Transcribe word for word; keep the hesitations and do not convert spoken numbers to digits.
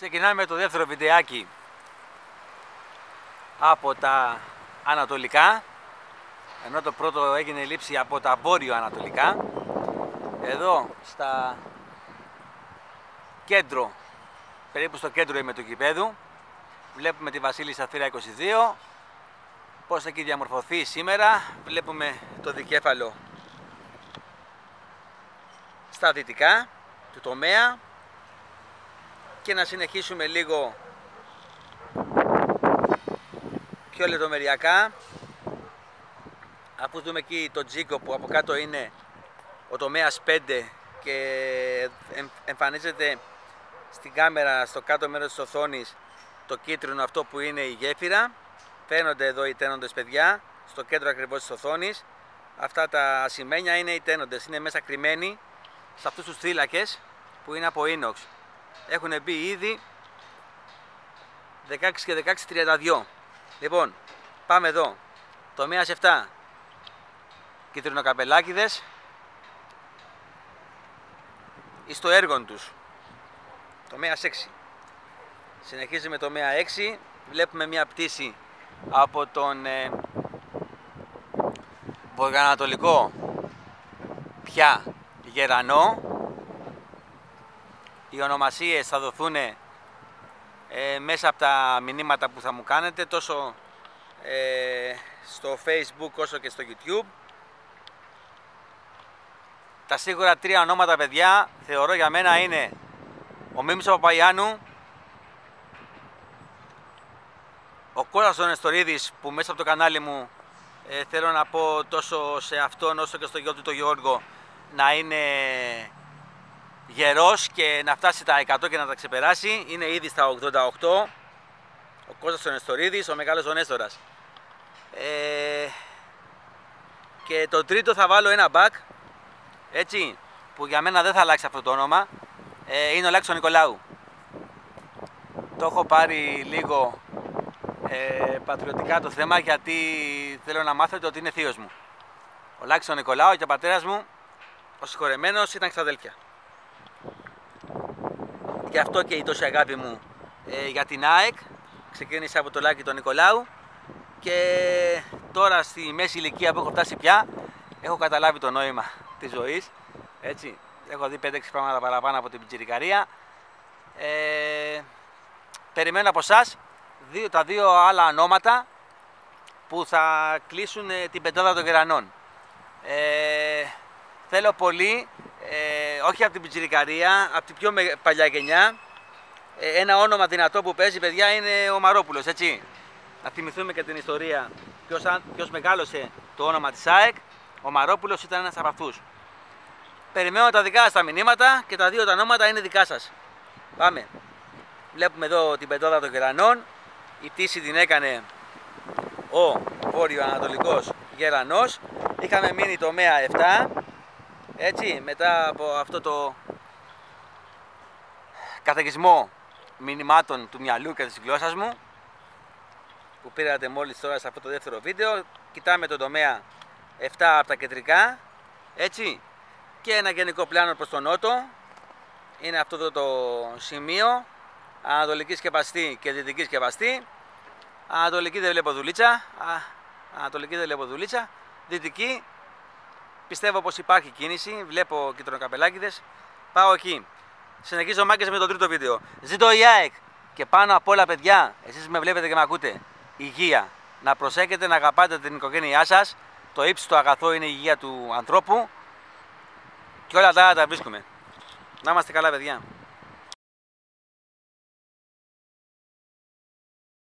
Ξεκινάμε το δεύτερο βιντεάκι από τα ανατολικά, ενώ το πρώτο έγινε λήψη από τα βόρειο-ανατολικά. Εδώ στα κέντρο, περίπου στο κέντρο είμαι του γηπέδου, βλέπουμε τη Βασίλισσα Θύρα είκοσι δύο, πώς θα εκεί διαμορφωθεί σήμερα. Βλέπουμε το δικέφαλο στα δυτικά του τομέα και να συνεχίσουμε λίγο πιο λεπτομεριακά, αφού δούμε εκεί το τζίγκο που από κάτω είναι ο τομέας πέντε και εμφανίζεται στην κάμερα στο κάτω μέρος της οθόνης το κίτρινο αυτό που είναι η γέφυρα. Φαίνονται εδώ οι τένοντες, παιδιά, στο κέντρο ακριβώς της οθόνης. Αυτά τα ασημένια είναι οι τένοντες, είναι μέσα κρυμμένοι σε αυτούς τους θύλακες που είναι από ίνοξ. Έχουν μπει ήδη δεκαέξι και δεκαέξι τριάντα δύο. Λοιπόν, πάμε εδώ. Τομέας επτά. Κιτρινοκαπελάκηδες. Εις το έργο τους. Τομέας έξι. Συνεχίζει με τομέα έξι. Βλέπουμε μια πτήση από τον ε, βορειοανατολικό πια γερανό. Οι ονομασίες θα δοθούν ε, μέσα από τα μηνύματα που θα μου κάνετε, τόσο ε, στο Facebook όσο και στο YouTube. Τα σίγουρα τρία ονόματα, παιδιά, θεωρώ για μένα είναι ο Μήμης Παπαϊάνου, ο Κώστας Νεστορίδης, που μέσα από το κανάλι μου ε, θέλω να πω τόσο σε αυτόν όσο και στο γιο του το Γιώργο να είναι γερός και να φτάσει τα εκατό και να τα ξεπεράσει. Είναι ήδη στα ογδόντα οκτώ. Ο Κώστας Νεστορίδης, ο μεγάλος ο Νέστορας. Ε, και το τρίτο θα βάλω ένα μπακ, έτσι, που για μένα δεν θα αλλάξει αυτό το όνομα. Ε, είναι ο Λάξος Νικολάου. Το έχω πάρει λίγο ε, πατριωτικά το θέμα, γιατί θέλω να μάθετε ότι είναι θείος μου. Ο Λάξος Νικολάου και ο πατέρας μου, ο συγχωρεμένος, ήταν ξαδέλφια. Γι' αυτό και η τόση αγάπη μου ε, για την ΑΕΚ. Ξεκίνησε από το Λάκη τον Νικολάου και τώρα στη μέση ηλικία που έχω φτάσει πια, έχω καταλάβει το νόημα της ζωής, έτσι. Έχω δει πέντε έξι πράγματα παραπάνω από την πιτσιρικαρία. Ε, περιμένω από εσάς δύο, τα δύο άλλα ονόματα που θα κλείσουν ε, την πεντάδα των Γερανών. Ε, θέλω πολύ, Ε, όχι από την πιτσιρικαρία, από την πιο παλιά γενιά, ε, ένα όνομα δυνατό που παίζει, παιδιά, είναι ο Μαρόπουλος, έτσι. Να θυμηθούμε και την ιστορία, ποιος, ποιος μεγάλωσε το όνομα της ΑΕΚ. Ο Μαρόπουλος ήταν ένας από αυτούς. Περιμένω τα δικά σας τα μηνύματα και τα δύο τα ονόματα είναι δικά σας. Πάμε. Βλέπουμε εδώ την πεντάδα των Γερανών. Η πτήση την έκανε ο βόρειο-ανατολικός Γερανός. Είχαμε μείνει τομέα επτά. Έτσι, μετά από αυτό το καταιγισμό μηνυμάτων του μυαλού και της γλώσσας μου που πήρατε μόλις τώρα σε αυτό το δεύτερο βίντεο, κοιτάμε τον τομέα επτά από τα κεντρικά, έτσι, και ένα γενικό πλάνο προς τον νότο. Είναι αυτό το, το σημείο, ανατολική σκεπαστή και δυτική σκεπαστή. Ανατολική δεν βλέπω δουλίτσα, Α, ανατολική δεν βλέπω δουλίτσα, δυτική. Πιστεύω πως υπάρχει κίνηση, βλέπω κιτρινοκαπελάκηδες. Πάω εκεί. Συνεχίζω, μάγκες, με το τρίτο βίντεο. Ζήτω η ΑΕΚ! Και πάνω απ' όλα, παιδιά, εσείς με βλέπετε και με ακούτε, υγεία. Να προσέχετε, να αγαπάτε την οικογένειά σας. Το ύψιστο αγαθό είναι η υγεία του ανθρώπου. Και όλα τα άλλα τα βρίσκουμε. Να είμαστε καλά, παιδιά.